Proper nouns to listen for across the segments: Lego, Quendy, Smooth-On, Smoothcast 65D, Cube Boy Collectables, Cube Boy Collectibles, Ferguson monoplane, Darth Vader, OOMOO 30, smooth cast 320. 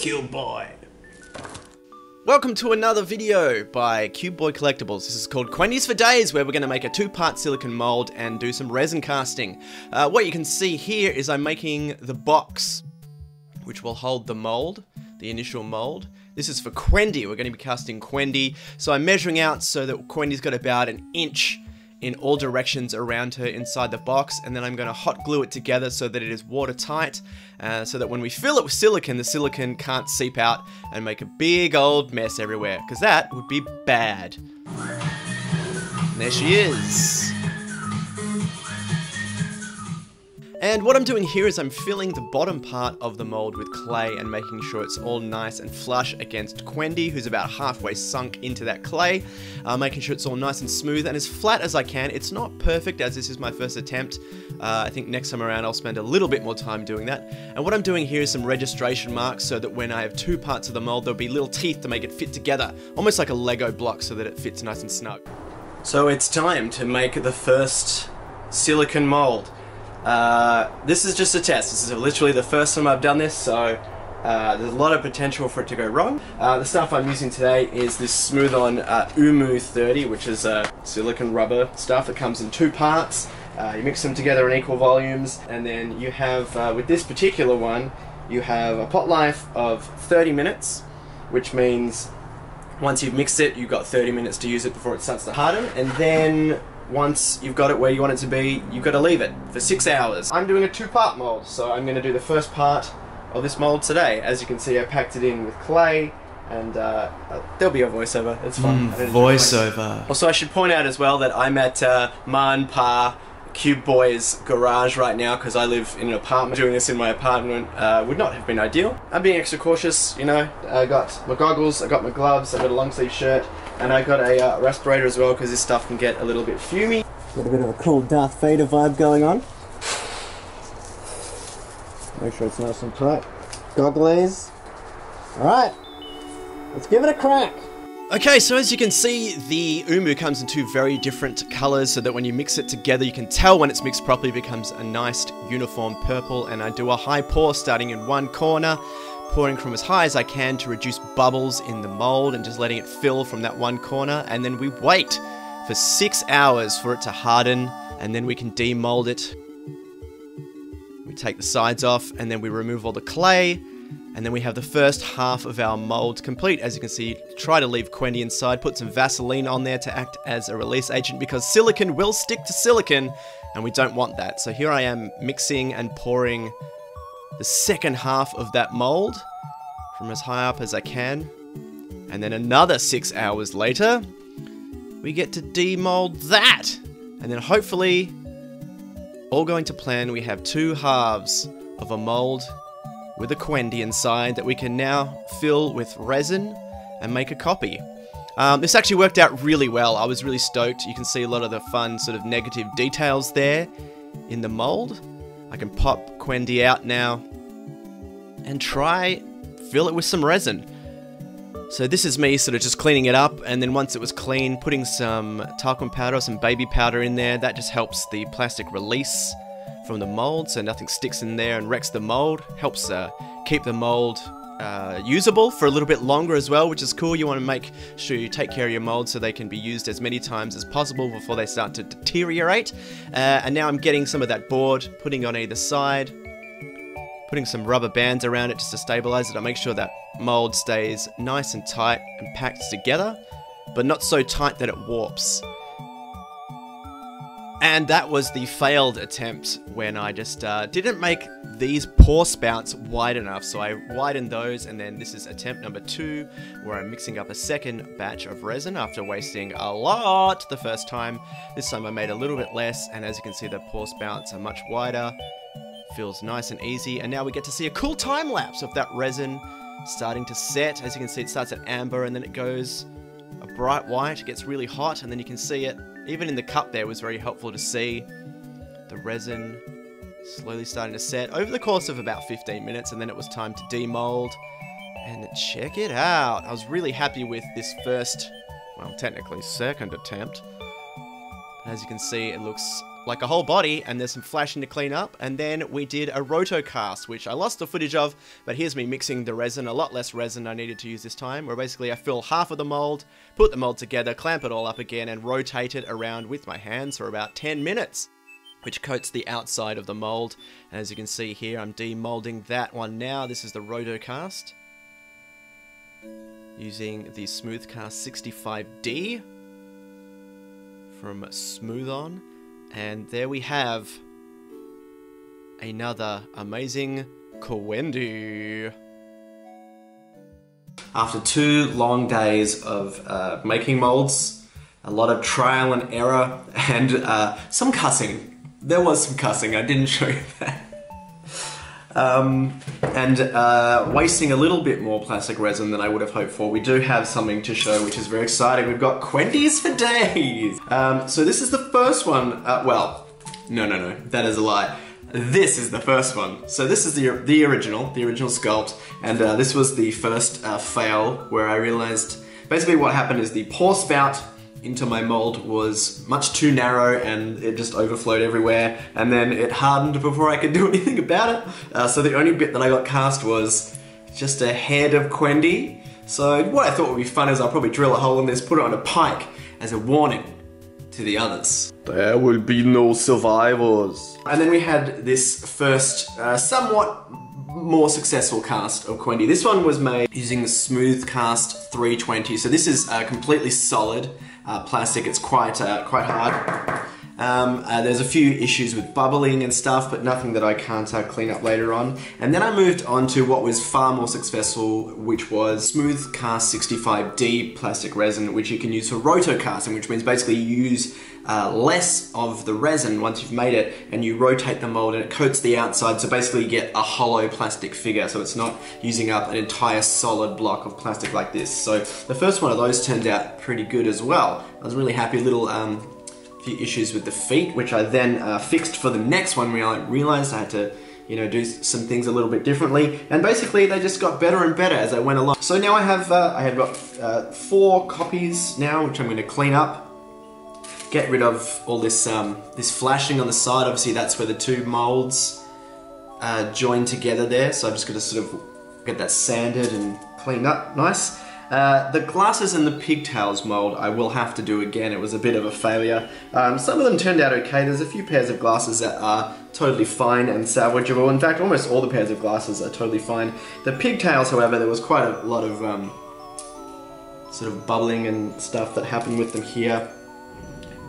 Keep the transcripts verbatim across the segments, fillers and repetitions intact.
Cube Boy. Welcome to another video by Cube Boy Collectibles. This is called Quendy's for Days, where we're going to make a two-part silicon mold and do some resin casting. Uh, what you can see here is I'm making the box, which will hold the mold, the initial mold. This is for Quendy. We're going to be casting Quendy. So I'm measuring out so that Quendy's got about an inch in all directions around her inside the box, and then I'm going to hot glue it together so that it is watertight, uh, so that when we fill it with silicon, the silicon can't seep out and make a big old mess everywhere, because that would be bad. And there she is. And what I'm doing here is I'm filling the bottom part of the mold with clay and making sure it's all nice and flush against Quendy, who's about halfway sunk into that clay, uh, making sure it's all nice and smooth and as flat as I can. It's not perfect, as this is my first attempt. Uh, I think next time around I'll spend a little bit more time doing that. And what I'm doing here is some registration marks so that when I have two parts of the mold, there'll be little teeth to make it fit together, almost like a Lego block, so that it fits nice and snug. So it's time to make the first silicone mold. Uh, this is just a test. This is literally the first time I've done this, so uh, there's a lot of potential for it to go wrong. Uh, the stuff I'm using today is this Smooth-On uh, OOMOO thirty, which is uh, silicone rubber stuff that comes in two parts. Uh, you mix them together in equal volumes, and then you have, uh, with this particular one, you have a pot life of thirty minutes, which means once you've mixed it, you've got thirty minutes to use it before it starts to harden, and then once you've got it where you want it to be, you've got to leave it for six hours. I'm doing a two-part mold, so I'm going to do the first part of this mold today. As you can see, I packed it in with clay, and uh, there'll be a voiceover. It's fun. Mm, voiceover. Also, I should point out as well that I'm at uh, Ma and Pa, Cube Boy's garage right now, because I live in an apartment. Doing this in my apartment uh, would not have been ideal. I'm being extra cautious, you know. I got my goggles, I got my gloves, I got a long sleeve shirt, and I got a uh, respirator as well, because this stuff can get a little bit fumey. Got a bit of a cool Darth Vader vibe going on. Make sure it's nice and tight. Goggles. Alright, let's give it a crack. Okay, so as you can see, the OOMOO comes in two very different colours, so that when you mix it together, you can tell when it's mixed properly, it becomes a nice uniform purple. And I do a high pour starting in one corner, pouring from as high as I can to reduce bubbles in the mould and just letting it fill from that one corner. And then we wait for six hours for it to harden, and then we can demould it. We take the sides off, and then we remove all the clay. And then we have the first half of our mold complete. As you can see, try to leave Quendy inside, put some Vaseline on there to act as a release agent, because silicon will stick to silicon, and we don't want that. So here I am mixing and pouring the second half of that mold from as high up as I can. And then another six hours later, we get to demold that. And then hopefully, all going to plan, we have two halves of a mold with a Quendy inside that we can now fill with resin and make a copy. Um, this actually worked out really well. I was really stoked. You can see a lot of the fun sort of negative details there in the mold. I can pop Quendy out now and try fill it with some resin. So this is me sort of just cleaning it up, and then once it was clean, putting some talcum powder or some baby powder in there. That just helps the plastic release from the mold, so nothing sticks in there and wrecks the mold. Helps uh, keep the mold uh, usable for a little bit longer as well, which is cool. You want to make sure you take care of your mold so they can be used as many times as possible before they start to deteriorate. Uh, and now I'm getting some of that board, putting on either side, putting some rubber bands around it just to stabilize it. I make sure that mold stays nice and tight and packed together, but not so tight that it warps. And that was the failed attempt when I just uh, didn't make these pour spouts wide enough. So I widened those, and then this is attempt number two, where I'm mixing up a second batch of resin after wasting a lot the first time. This time I made a little bit less, and as you can see, the pour spouts are much wider. Feels nice and easy, and now we get to see a cool time lapse of that resin starting to set. As you can see, it starts at amber, and then it goes a bright white. It gets really hot, and then you can see it. Even in the cup there, was very helpful to see the resin slowly starting to set over the course of about fifteen minutes, and then it was time to demold. And check it out. I was really happy with this first, well, technically second attempt. As you can see, it looks like a whole body, and there's some flashing to clean up. And then we did a rotocast, which I lost the footage of, but here's me mixing the resin, a lot less resin I needed to use this time, where basically I fill half of the mold, put the mold together, clamp it all up again, and rotate it around with my hands for about ten minutes, which coats the outside of the mold. And as you can see here, I'm demolding that one now. This is the rotocast, using the Smoothcast sixty-five D from Smooth-On. And there we have another amazing Quendy. After two long days of uh, making molds, a lot of trial and error, and uh, some cussing. There was some cussing, I didn't show you that. Um, and uh, wasting a little bit more plastic resin than I would have hoped for, we do have something to show, which is very exciting. We've got Quendys for days! Um, so this is the first one, uh, well, no, no, no, that is a lie. This is the first one. So this is the, the original, the original sculpt, and uh, this was the first uh, fail where I realized, basically what happened is the pour spout into my mold was much too narrow and it just overflowed everywhere, and then it hardened before I could do anything about it. Uh, so the only bit that I got cast was just a head of Quendy. So what I thought would be fun is I'll probably drill a hole in this, put it on a pike as a warning to the others. There will be no survivors. And then we had this first uh, somewhat more successful cast of Quendy. This one was made using the Smoothcast three twenty. So this is uh, completely solid. Uh, plastic, it's quite uh, quite hard. Um, uh, there's a few issues with bubbling and stuff, but nothing that I can't uh, clean up later on. And then I moved on to what was far more successful, which was Smooth Cast sixty-five D plastic resin, which you can use for rotocasting, which means basically you use uh, less of the resin once you've made it, and you rotate the mold and it coats the outside, so basically you get a hollow plastic figure, so it's not using up an entire solid block of plastic like this. So the first one of those turned out pretty good as well. I was really happy. Little um, few issues with the feet, which I then uh, fixed for the next one when I realized I had to, you know, do some things a little bit differently, and basically they just got better and better as I went along. So now I have, uh, I have got uh, four copies now, which I'm going to clean up, get rid of all this, um, this flashing on the side. Obviously that's where the two molds uh, join together there, so I'm just going to sort of get that sanded and cleaned up nice. Uh, the glasses and the pigtails mold I will have to do again. It was a bit of a failure. Um, some of them turned out okay. There's a few pairs of glasses that are totally fine and salvageable. In fact, almost all the pairs of glasses are totally fine. The pigtails, however, there was quite a lot of um, sort of bubbling and stuff that happened with them here.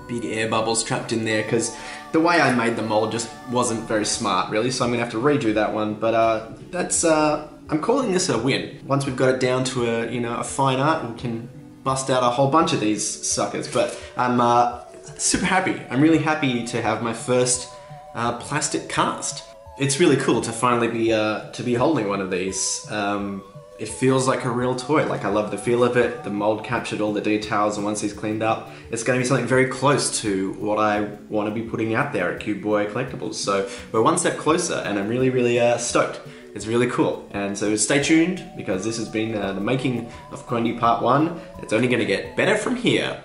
Big air bubbles trapped in there because the way I made the mold just wasn't very smart, really. So I'm gonna have to redo that one. But uh, that's. Uh, I'm calling this a win. Once we've got it down to a, you know, a fine art, we can bust out a whole bunch of these suckers. But I'm uh, super happy. I'm really happy to have my first uh, plastic cast. It's really cool to finally be uh, to be holding one of these. Um, it feels like a real toy. Like, I love the feel of it. The mold captured all the details, and once he's cleaned up, it's going to be something very close to what I want to be putting out there at Cube Boy Collectibles. So we're one step closer, and I'm really, really uh, stoked. It's really cool, and so stay tuned, because this has been uh, the making of Quendy Part one. It's only going to get better from here.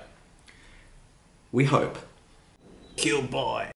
We hope. Cube Boy.